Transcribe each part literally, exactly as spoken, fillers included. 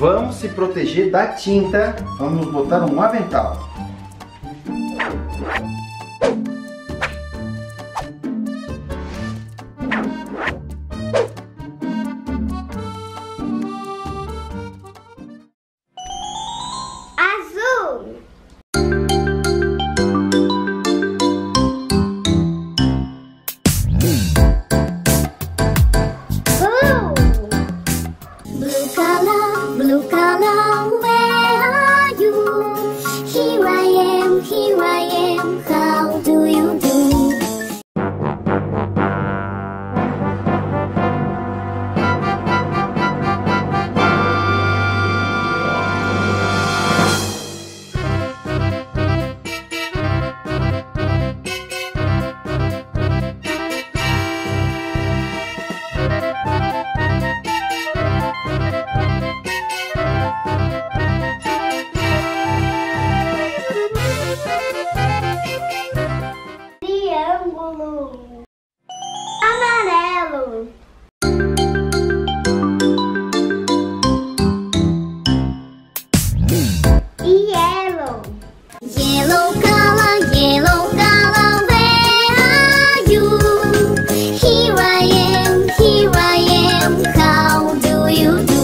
Vamos se proteger da tinta. Vamos botar um avental. Azul. Amarelo. Yellow. Yellow color, yellow color, where are you? Here I am, here I am, how do you do?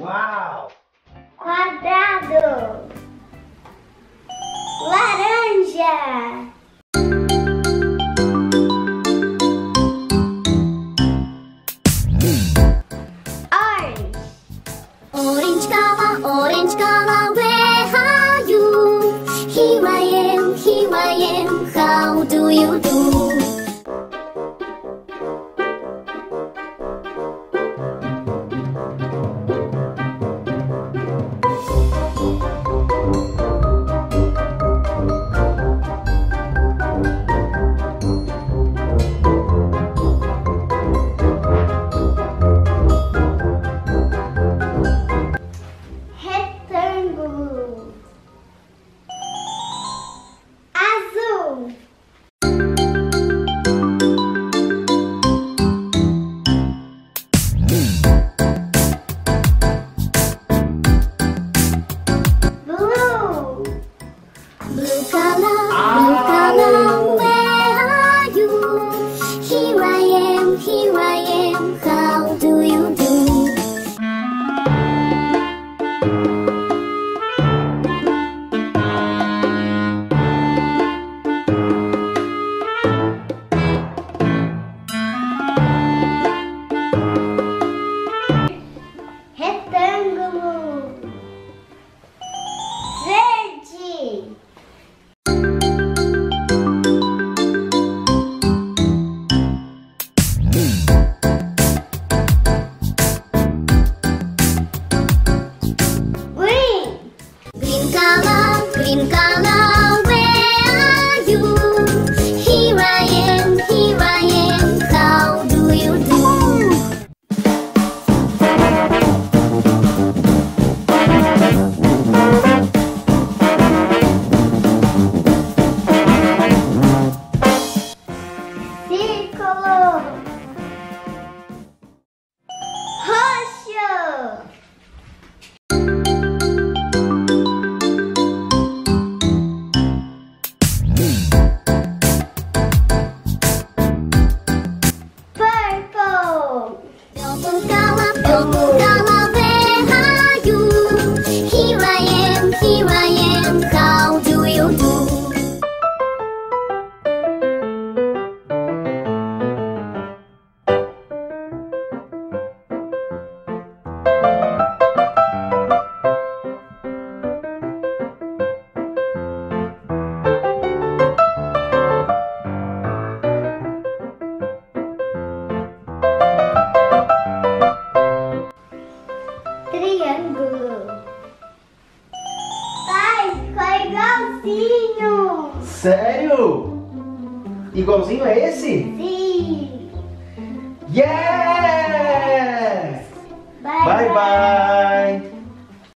Uau! Quadrado. Laranja. Orange. Orange color, orange color, where are you? Here I am, here I am, how do you do? Thank you. Sério? Igualzinho a esse? Sim! Yeah! Bye, bye! Bye. Bye.